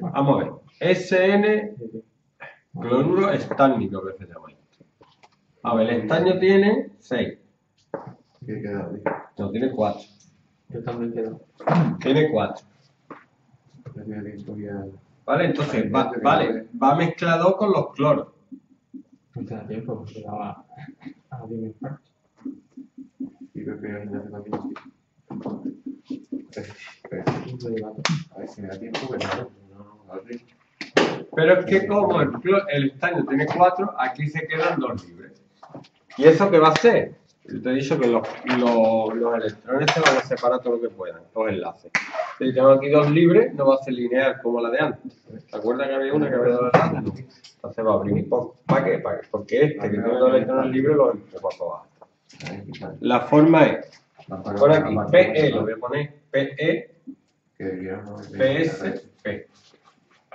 Vamos a ver. SN cloruro estánico, que se llama. A ver, el estaño tiene 6. ¿Qué queda? No, tiene 4. Yo también quedo. Tiene 4. Vale, entonces va mezclado con los cloros. No te da tiempo, porque va a 10 partes. Y creo que hay una también. A ver si me da tiempo, pero no, a ver. Pero es que como el estaño tiene 4, aquí se quedan 2 libres. ¿Y eso qué va a ser? Yo te he dicho que los electrones se van a separar todo lo que puedan, los enlaces. Si tengo aquí 2 libres, no va a ser lineal como la de antes. ¿Te acuerdas que había una que había dado la de antes? Entonces va a abrir y poco. ¿Para qué? Porque este que tiene 2 electrones libres los empujo para abajo. La forma es, por aquí, PE, lo voy a poner PE, PS, P.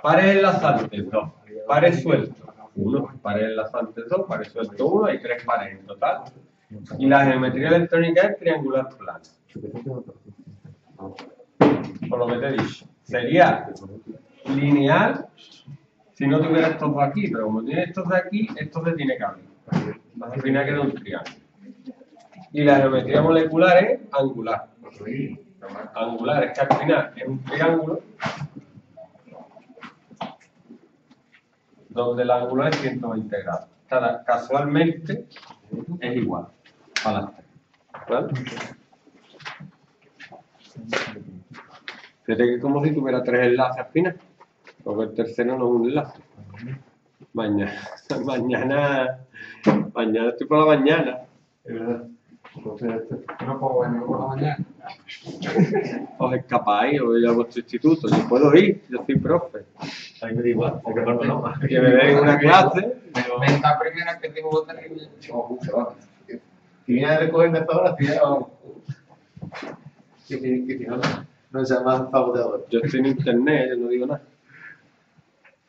Pares enlazantes 2, pares sueltos 1, pares enlazantes 2, pares sueltos 1, hay 3 pares en total. Y la geometría electrónica es triangular plana. Por lo que te he dicho, sería lineal si no tuviera estos de aquí, pero como tiene estos de aquí, estos se tiene que abrir. Al final queda un triángulo. Y la geometría molecular es angular. Angular es que al final es un triángulo donde el ángulo es 120 grados. Casualmente es igual a las 3. ¿Vale? Fíjate que es como si tuviera 3 enlaces al final, porque el tercero no es un enlace. Mañana estoy por la mañana. Es verdad. No puedo venir por la mañana. Os escapáis, os voy a vuestro instituto. Yo puedo ir, yo soy profe. A mí me da igual, porque no más. Que me den una clase. Esta primera que tengo que tener. Si vienes a recogerme hasta ahora, si vamos. Que no sea más favorable. Yo estoy en internet, yo no digo nada.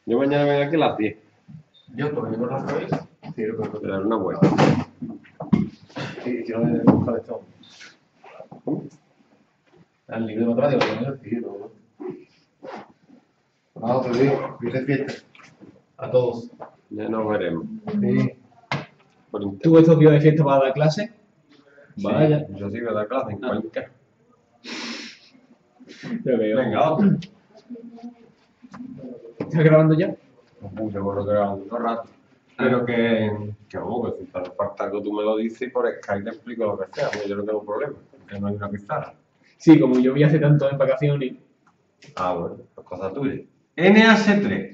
Yo mañana vengo aquí a las 10. Yo todavía no lo sabéis. Sí, lo puedo. Te daré una vuelta. Sí, yo voy a buscar esto. Al libro de matemáticas, lo que no es. Vamos, te digo, feliz fiesta. A todos. Ya nos veremos. Sí. ¿Tú estos días de fiesta vas a dar clase? Sí, vaya. Yo sí voy a dar clase en cualquier. Te veo. Venga, otro. ¿Estás grabando ya? Pues yo creo que grabando un rato. Pero que vamos, que si te falta algo tú me lo dices y por Skype te explico lo que sea, porque yo no tengo problema, porque no hay una pizarra. Sí, como yo vi hace tanto en vacaciones. Ah, bueno, pues cosa tuya. NH3.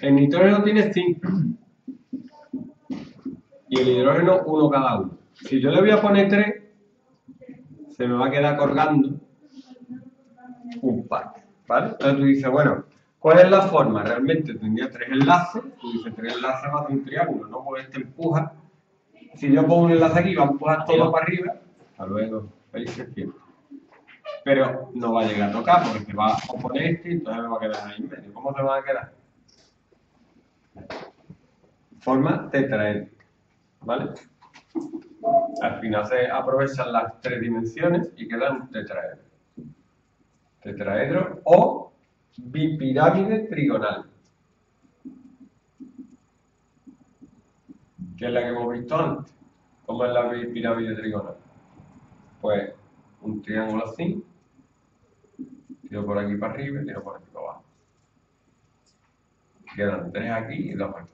El nitrógeno tiene 5. Y el hidrógeno 1 cada uno. Si yo le voy a poner 3, se me va a quedar colgando un par. ¿Vale? Entonces tú dices, bueno, ¿cuál es la forma? Realmente tendría 3 enlaces. Tú dices, 3 enlaces más de un triángulo, ¿no? Pues este empuja. Si yo pongo un enlace aquí, va a empujar todo para arriba. Hasta luego. Felices tiempos. Pero no va a llegar a tocar porque se va a oponer este y entonces me va a quedar ahí en medio. ¿Cómo te va a quedar? Forma tetraédrica, ¿vale? Al final se aprovechan las 3 dimensiones y queda un tetraedro. Tetraedro o bipirámide trigonal, que es la que hemos visto antes. ¿Cómo es la bipirámide trigonal? Pues un triángulo así, tiro por aquí para arriba y tiro por aquí para abajo. Quedan 3 aquí y 2 aquí.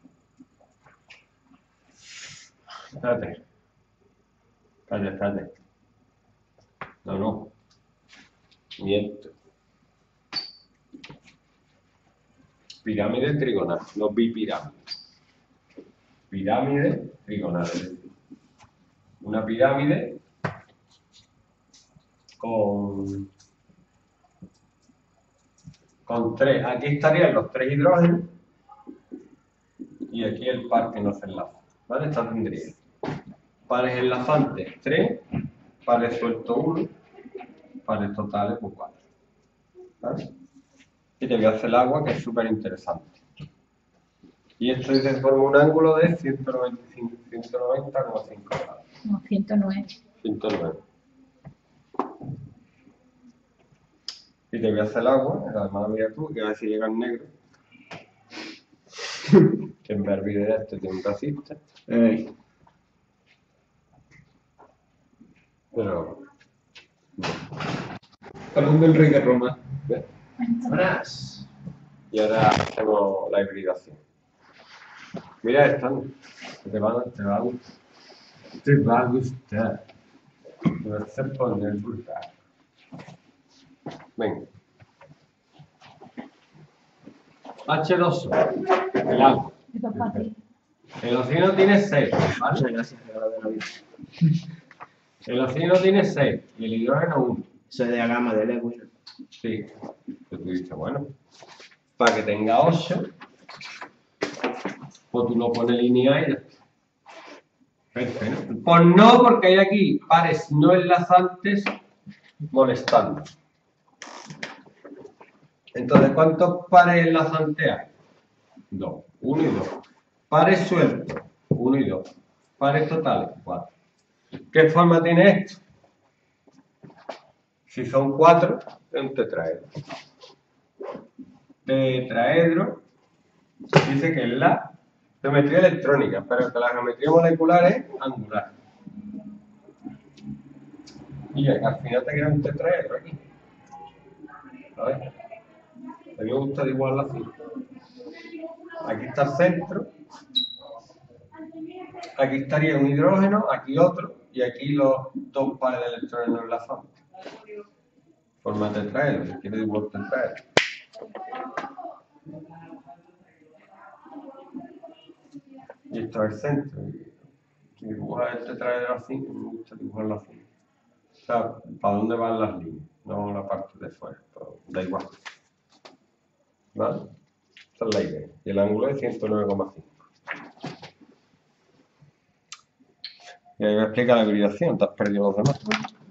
Espérate. No. Miento. Pirámide trigonal, no bipirámide. Pirámide trigonal. Una pirámide con 3. Aquí estarían los 3 hidrógenos. Y aquí el par que no se enlaza. ¿Vale? Esta tendría pares enlazantes 3, pares sueltos 1, pares totales por 4. ¿Vale? Y te voy a hacer el agua, que es súper interesante. Y esto se forma un ángulo de 190,5 grados. No, 109. y te veas el agua, además mira tú, que a ver si llega el negro. Que me olvidé de esto, tiene un racista. Pero... Hablando del rey de Roma. ¿Ves? Buenas. Y ahora hacemos la hibridación. Mira, están. Te va a gustar. Te vas a poner brutal. Venga. H2O. El agua. El océano tiene 6. Vale, gracias. El océano tiene 6 y el hidrógeno 1. Eso es de la gama de Lewis. Sí. Pues tú dices, bueno, para que tenga 8, pues tú lo pones lineal y ya está. Perfecto. Pues no, porque hay aquí pares no enlazantes molestando. Entonces, ¿cuántos pares enlazantes hay? 2. 1 y 2. Pares sueltos. 1 y 2. Pares totales. 4. ¿Qué forma tiene esto? Si son 4, es un tetraedro. Tetraedro dice que es la geometría electrónica, pero que la geometría molecular es angular. Y al final te queda un tetraedro aquí. ¿Sabes? A mí me gusta igual así. Aquí está el centro. Aquí estaría un hidrógeno, aquí otro, y aquí los dos pares de electrones enlazados. Forma tetraedro, si quiere dibujar tetraedro. Y esto es el centro. Si dibujas el tetraedro así, me gusta dibujarlo así. O sea, ¿para dónde van las líneas? No la parte de fuera, pero da igual. ¿Vale? Esta es la idea. Y el ángulo es 109,5. Y ahí me explica la hibridación, te has perdido los demás.